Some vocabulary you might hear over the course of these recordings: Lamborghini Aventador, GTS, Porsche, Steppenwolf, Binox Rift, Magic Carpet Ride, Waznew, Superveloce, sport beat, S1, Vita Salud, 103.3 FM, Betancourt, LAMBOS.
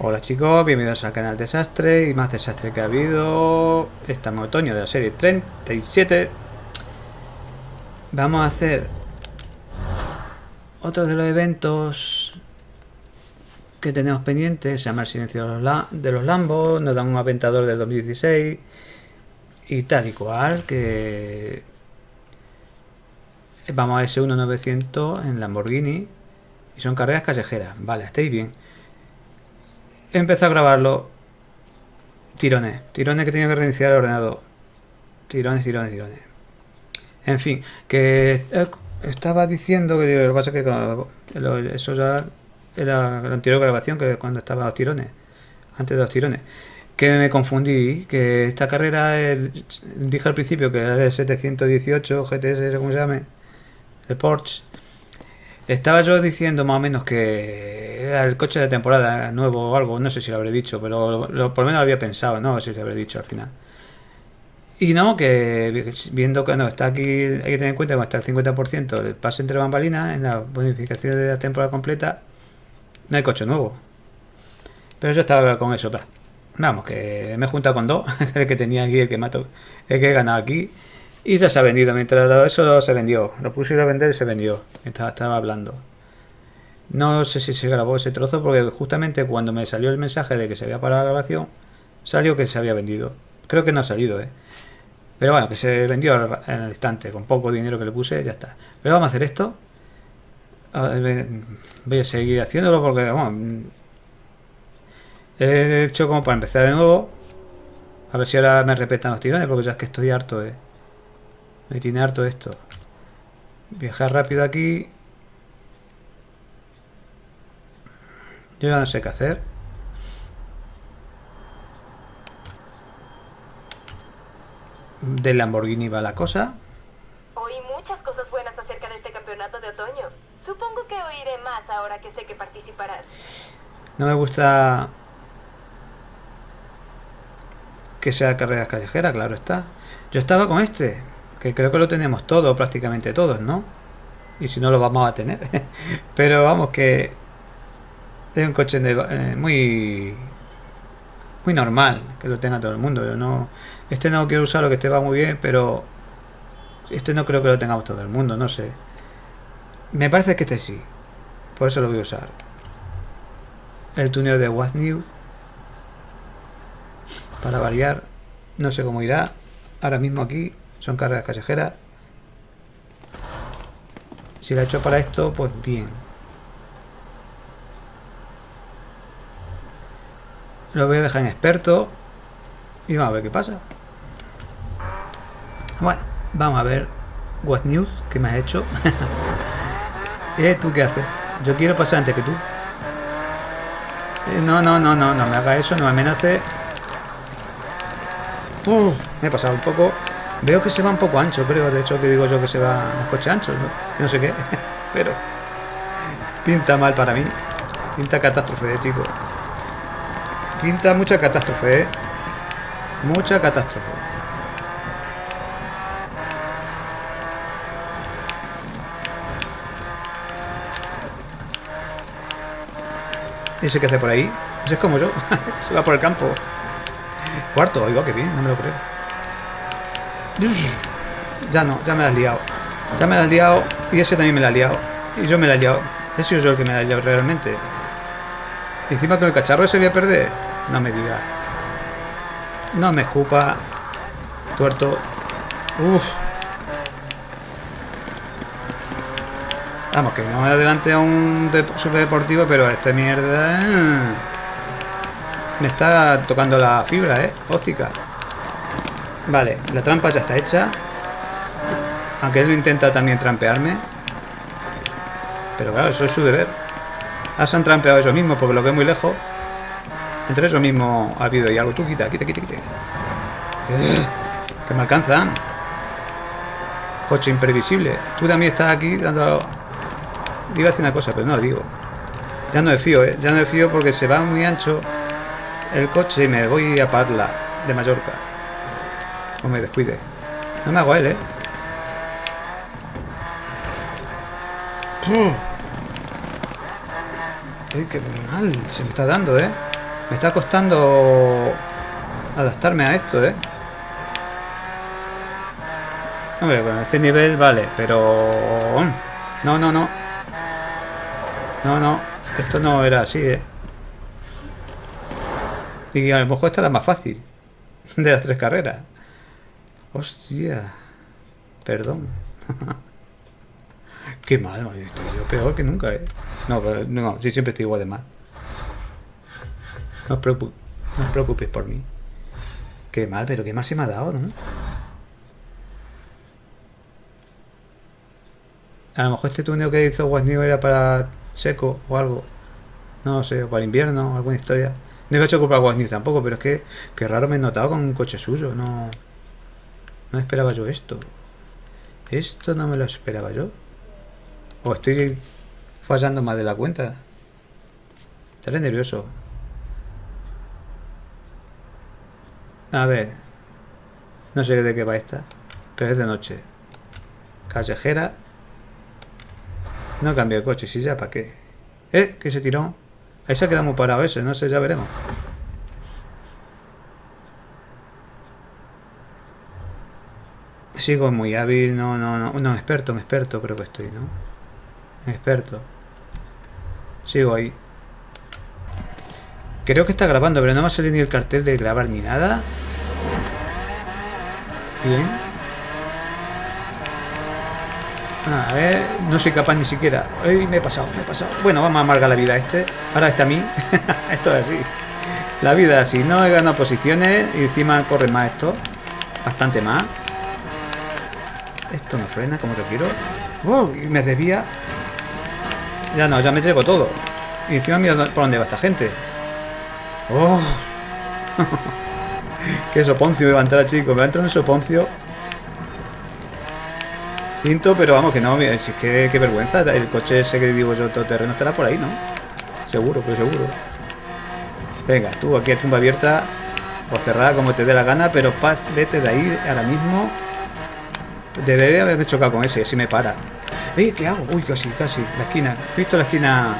Hola chicos, bienvenidos al canal Desastre y más desastre que ha habido. Estamos en otoño de la serie 37. Vamos a hacer otro de los eventos que tenemos pendientes. Se llama el silencio de los Lambos. Nos dan un Aventador del 2016 y tal y cual, que vamos a S1900 en Lamborghini y son carreras callejeras. Vale, estáis bien. Empezó a grabarlo. Tirones que tenía que reiniciar el ordenador. Tirones. En fin, que estaba diciendo que lo que pasa es que eso ya era la anterior grabación, que cuando estaba a los tirones, antes de los tirones, que me confundí, que esta carrera dije al principio que era de 718 GTS, como se llame, el Porsche. Estaba yo diciendo más o menos que era el coche de temporada nuevo o algo, no sé si lo habré dicho, pero por lo menos lo había pensado, no sé si lo habré dicho al final. Y no, que viendo que no, está aquí, hay que tener en cuenta que está el 50% el pase entre bambalinas, en la bonificación de la temporada completa, no hay coche nuevo. Pero yo estaba con eso, vamos, que me he juntado con dos, el que tenía aquí, el que mato, el que he ganado aquí. Y ya se ha vendido, mientras eso se vendió. Lo puse a vender y se vendió. Estaba hablando. No sé si se grabó ese trozo porque justamente cuando me salió el mensaje de que se había parado la grabación, salió que se había vendido. Creo que no ha salido, ¿eh? Pero bueno, que se vendió en el instante, con poco dinero que le puse, ya está. Pero vamos a hacer esto. Voy a seguir haciéndolo porque, bueno, he hecho como para empezar de nuevo. A ver si ahora me respetan los tirones porque ya es que estoy harto, ¿eh? Me tiene harto esto. Viajar rápido aquí. Yo ya no sé qué hacer. Del Lamborghini va la cosa. Oí muchas cosas buenas acerca de este campeonato de otoño. Supongo que oiré más ahora que sé que participarás. No me gusta que sea carreras callejeras, claro está. Yo estaba con este, que creo que lo tenemos todo, prácticamente todos, ¿no? Y si no lo vamos a tener. Pero vamos, que es un coche muy normal, que lo tenga todo el mundo. Yo no, este no quiero usarlo, que este va muy bien, pero este no creo que lo tengamos todo el mundo, no sé. Me parece que este sí, por eso lo voy a usar. El túnel de Waznew, para variar, no sé cómo irá. Ahora mismo aquí son carreras callejeras. Si la he hecho para esto, pues bien. Lo voy a dejar en experto y vamos a ver qué pasa. Bueno, vamos a ver Waznew, que me has hecho. ¿Tú qué haces? Yo quiero pasar antes que tú. No me hagas eso, no me amenaces. Me he pasado un poco. Veo que se va un poco ancho, creo. De hecho, que digo yo que se va los coches anchos, no sé qué. Pero pinta mal para mí. Pinta catástrofe, chicos. Pinta mucha catástrofe, ¿eh? Mucha catástrofe. No sé qué hace por ahí. Eso es como yo. Se va por el campo. Cuarto, oiga, que bien, no me lo creo. Ya no, ya me la has liado. Ya me la has liado y ese también me la ha liado. Y yo me la he liado. He sido yo el que me la he liado realmente. Y encima con el cacharro ese voy a perder. No me digas. No me escupa. Tuerto. Uff. Vamos, que vamos adelante a un superdeportivo, pero esta mierda... Me está tocando la fibra, óptica. Vale, la trampa ya está hecha. Aunque él lo intenta también trampearme. Pero claro, eso es su deber. Ah, se han trampeado ellos mismos porque lo veo muy lejos. Entre ellos mismos ha habido y algo. Tú quita. Que me alcanzan. Coche imprevisible. Tú también estás aquí dando... Iba a hacer una cosa, pero no lo digo. Ya no me fío, Ya no me fío porque se va muy ancho el coche y me voy a Parla de Mallorca. No me descuide. No me hago a él, Uy, qué mal se me está dando, Me está costando adaptarme a esto, ¿eh? Hombre, con este nivel vale, pero... No, no, no. No, no. Esto no era así, ¿eh? Y a lo mejor esta es la más fácil de las tres carreras. Hostia. Perdón. Qué mal, me he visto. Yo peor que nunca, ¿eh? No, pero, no, yo siempre estoy igual de mal. No os preocupéis por mí. Qué mal, pero qué mal se me ha dado, ¿no? A lo mejor este túnel que hizo Waznew era para seco o algo. No sé, o para invierno, alguna historia. No he hecho culpa a Waznew tampoco, pero es que qué raro me he notado con un coche suyo. No esperaba yo esto. Esto no me lo esperaba yo. O estoy fallando más de la cuenta. Estaré nervioso. A ver. No sé de qué va esta. Pero es de noche. Callejera. No cambio de coche, si ya, ¿para qué? Que se tiró. Ahí se ha quedado muy parado ese, no sé, ya veremos. Sigo muy hábil, no, experto creo que estoy, ¿no? Experto. Sigo ahí. Creo que está grabando, pero no me ha salido ni el cartel de grabar ni nada. Bien. A ver, no soy capaz ni siquiera. Ay, me he pasado. Bueno, vamos a amargar la vida a este. Ahora está a mí. Esto es así. La vida es así. No he ganado posiciones y encima corre más esto. Bastante más. Esto no frena como yo quiero. Wow, y me desvía. Ya no, ya me llevo todo. Y encima mira por dónde va esta gente. Oh. Qué soponcio me va a entrar, chicos. Me va a entrar un soponcio. Pinto, pero vamos que no, mira, si es que qué vergüenza. El coche ese que digo yo, todo terreno, estará por ahí, ¿no? Seguro, pero seguro. Venga, tú aquí a tumba abierta o cerrada como te dé la gana, pero paz, vete de ahí ahora mismo. Debería haberme chocado con ese, si me para. ¿Qué hago? Uy, casi, la esquina. ¿Has visto la esquina?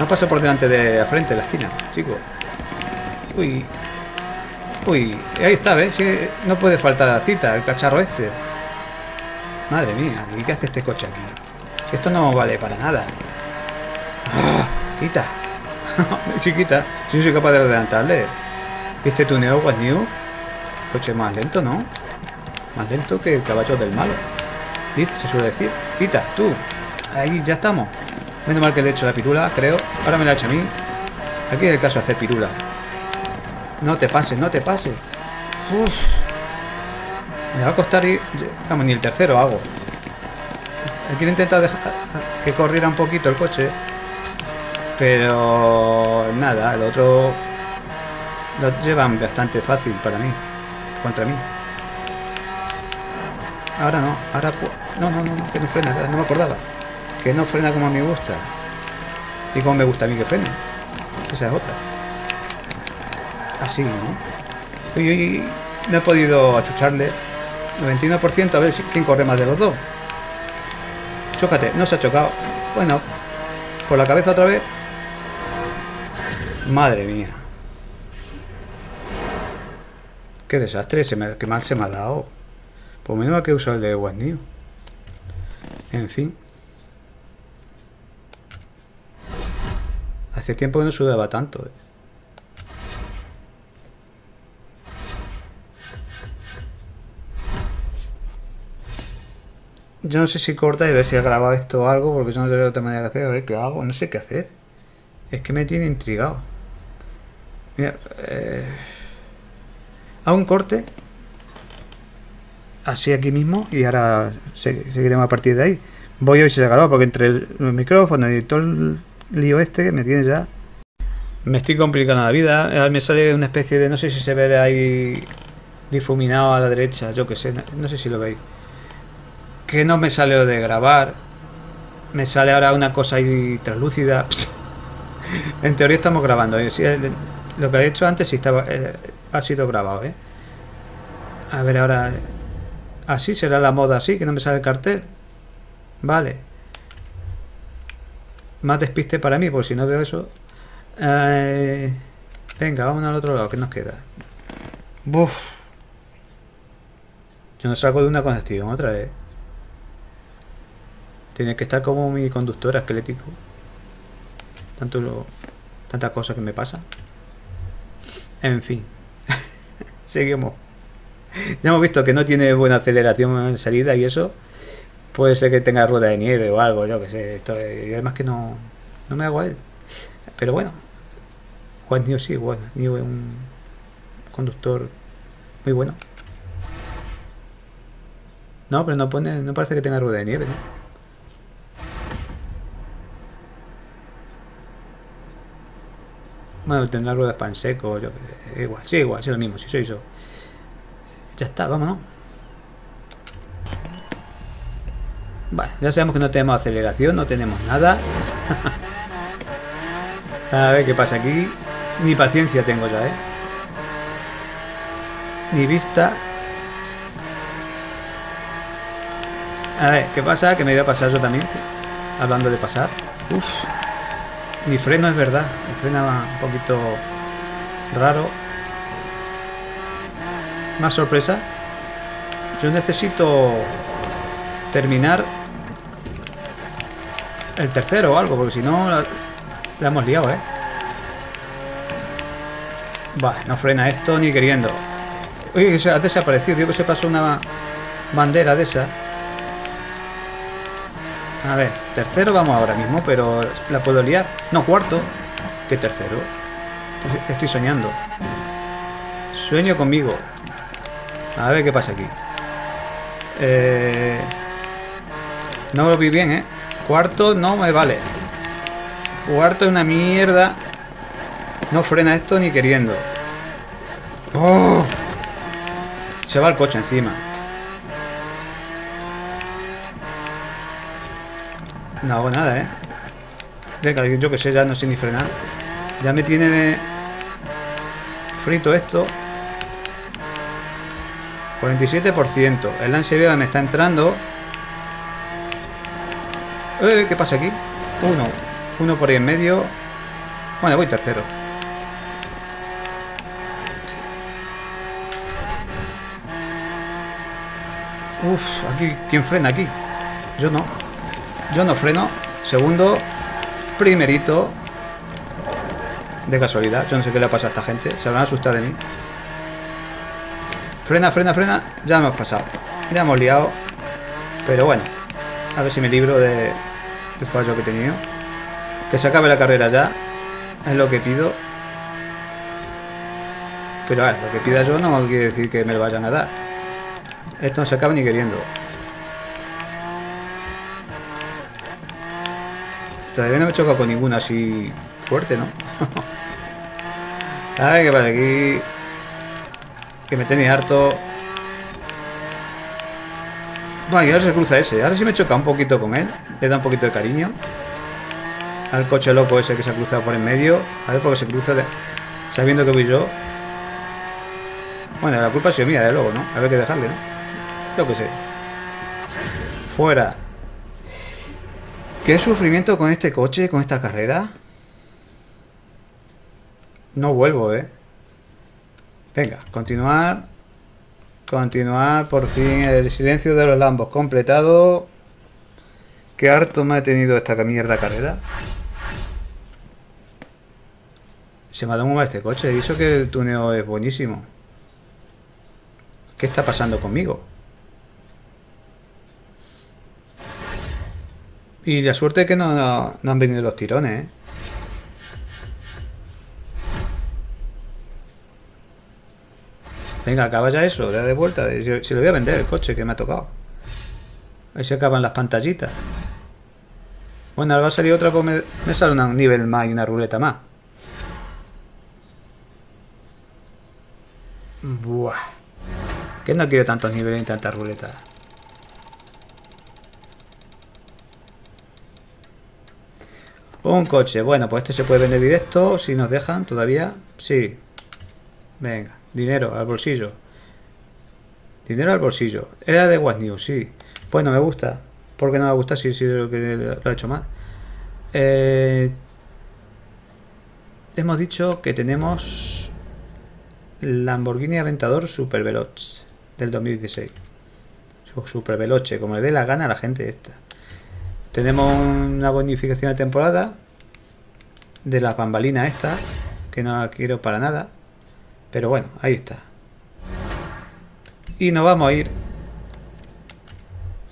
No pasa por delante de la frente, la esquina, chico. Uy, ahí está, ¿ves? Sí, no puede faltar la cita, el cacharro este. Madre mía, ¿y qué hace este coche aquí? Esto no vale para nada. ¡Oh, quita! Chiquita, yo no soy capaz de adelantarle. Este tuneo Waznew. Coche más lento, ¿no? Más lento que el caballo del malo. Se suele decir. Quita, tú. Ahí ya estamos. Menos mal que le he hecho la pirula, creo. Ahora me la ha hecho a mí. Aquí es el caso de hacer pirula. No te pases, no te pases. Uf. Me va a costar ir... Vamos, ni el tercero hago. Aquí he intentado dejar que corriera un poquito el coche. Pero... Nada, el otro... Lo llevan bastante fácil para mí. Contra mí. Ahora no, ahora... No, que no frena, no me acordaba. Que no frena como me gusta. Y como me gusta a mí que frene. Esa es otra. Así, ¿no? Uy. No he podido achucharle. 91%, a ver quién corre más de los dos. Chócate, no se ha chocado. Bueno, por la cabeza otra vez. Madre mía. Qué desastre, qué mal se me ha dado. Por menos que usar el de Waznew. En fin. Hace tiempo que no sudaba tanto, ¿eh? Yo no sé si corta y ver si ha grabado esto o algo, porque yo no tengo otra manera que hacer. A ver qué hago, no sé qué hacer. Es que me tiene intrigado. Mira, hago un corte. Así aquí mismo. Y ahora seguiremos a partir de ahí. Voy a ver si se ha grabado, porque entre el micrófono y todo el lío este que me tiene ya. Me estoy complicando la vida. Ahora me sale una especie de... No sé si se ve ahí difuminado a la derecha. Yo qué sé, no sé si lo veis. Que no me sale lo de grabar. Me sale ahora una cosa ahí translúcida. En teoría estamos grabando, ¿eh? Sí, lo que he hecho antes sí estaba, ha sido grabado, ¿eh? A ver ahora. Así será la moda, así que no me sale el cartel. Vale. Más despiste para mí, porque si no veo eso. Venga, vámonos al otro lado, ¿qué nos queda? Buf. Yo no salgo de una condición otra vez. Tiene que estar como mi conductor esquelético. Tanta cosa que me pasa. En fin. Seguimos. Ya hemos visto que no tiene buena aceleración en salida y eso. Puede ser que tenga rueda de nieve o algo, yo que sé. Y además que no me hago a él. Pero bueno. Waznew sí, Waznew es un conductor muy bueno. No, pero no pone, no parece que tenga rueda de nieve, ¿no? Bueno, tendrá ruedas pan seco, yo que sé. Igual, sí, lo mismo, si soy yo. Ya está, vámonos. Vale, ya sabemos que no tenemos aceleración, no tenemos nada. A ver qué pasa aquí. Ni paciencia tengo ya, ¿eh? Ni vista. A ver, ¿qué pasa? Que me voy a pasar yo también. Hablando de pasar. Uf. Mi freno es verdad, el freno va un poquito raro. Más sorpresa. Yo necesito terminar el tercero o algo, porque si no la hemos liado, ¿eh? Vale, no frena esto ni queriendo. Uy, se ha desaparecido, yo que se pasó una bandera de esa. A ver, tercero vamos ahora mismo, pero la puedo liar. No, cuarto. ¿Qué tercero? Estoy soñando. Sueño conmigo. A ver qué pasa aquí. No lo vi bien, ¿eh? Cuarto no me vale. Cuarto es una mierda. No frena esto ni queriendo. ¡Oh! Se va el coche encima. No hago nada, ¿eh? Venga, yo que sé, ya no sé ni frenar. Ya me tiene de frito esto. 47%. El lance viva me está entrando. ¿Qué pasa aquí? Uno por ahí en medio. Bueno, voy tercero. Uf, aquí, ¿quién frena aquí? Yo no. Yo no freno. Segundo. Primerito. De casualidad. Yo no sé qué le pasa a esta gente. Se van a asustar de mí. Frena. Ya hemos pasado. Ya hemos liado. Pero bueno. A ver si me libro del fallo que he tenido. Que se acabe la carrera ya. Es lo que pido. Pero a ver, lo que pida yo no quiere decir que me lo vayan a dar. Esto no se acaba ni queriendo. Todavía no me he chocado con ninguna así fuerte, ¿no? A ver qué pasa aquí. Que me tenéis harto. Bueno, y ahora se cruza ese. Ahora sí me he chocado un poquito con él. Le da un poquito de cariño. Al coche loco ese que se ha cruzado por en medio. A ver por qué se cruza sabiendo que voy yo. Bueno, la culpa ha sido mía, de luego, ¿no? A ver qué dejarle, ¿no? Yo qué sé. Fuera. ¿Qué sufrimiento con este coche, con esta carrera? No vuelvo, ¿eh? Venga, continuar. Continuar, por fin. El silencio de los Lambos completado. Qué harto me ha tenido esta mierda carrera. Se me ha dado muy mal este coche. Y eso que el tuneo es buenísimo. ¿Qué está pasando conmigo? Y la suerte es que no han venido los tirones, ¿eh? Venga, acaba ya eso, da de vuelta. Si lo voy a vender el coche que me ha tocado. Ahí se acaban las pantallitas. Bueno, ahora va a salir otra, pues me sale un nivel más y una ruleta más. Buah. Que no quiero tantos niveles y tantas ruletas. Un coche, bueno, pues este se puede vender directo. Si nos dejan todavía, sí. Venga, dinero al bolsillo. Dinero al bolsillo. Era de Waznew, sí. Pues no me gusta. ¿Por qué no me gusta si lo ha hecho mal? hemos dicho que tenemos Lamborghini Aventador Superveloce del 2016. Superveloce, como le dé la gana a la gente esta. Tenemos una bonificación de temporada de las bambalinas estas, que no la quiero para nada, pero bueno, ahí está. Y nos vamos a ir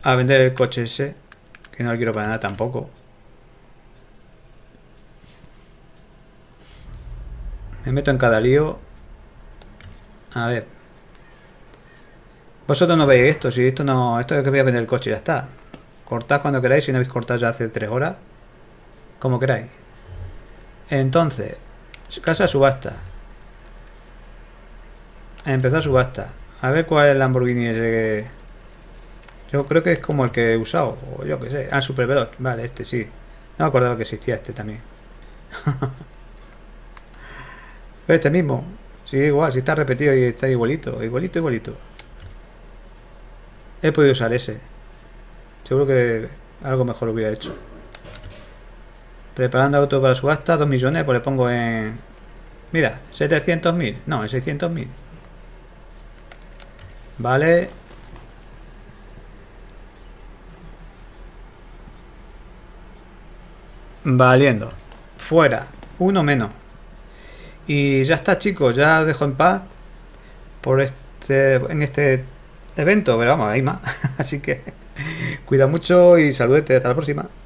a vender el coche ese, que no lo quiero para nada tampoco. Me meto en cada lío. A ver. Vosotros no veis esto. Si esto no... Esto es que voy a vender el coche, ya está. Cortad cuando queráis. Si no habéis cortado ya hace 3 horas. Como queráis. Entonces. Casa subasta. Empezar subasta. A ver cuál es el Lamborghini ese que... Yo creo que es como el que he usado. O yo que sé. Ah, Superveloz. Vale, este sí. No me acordaba que existía este también. Este mismo, sí, igual, si está repetido y está igualito, igualito, igualito. He podido usar ese. Seguro que algo mejor lo hubiera hecho. Preparando auto para subasta, 2 millones, pues le pongo en... Mira, 700.000, no, en 600.000. Vale. Valiendo. Fuera, uno menos. Y ya está, chicos, ya os dejo en paz por en este evento, pero vamos, hay más. Así que cuida mucho y saludete, hasta la próxima.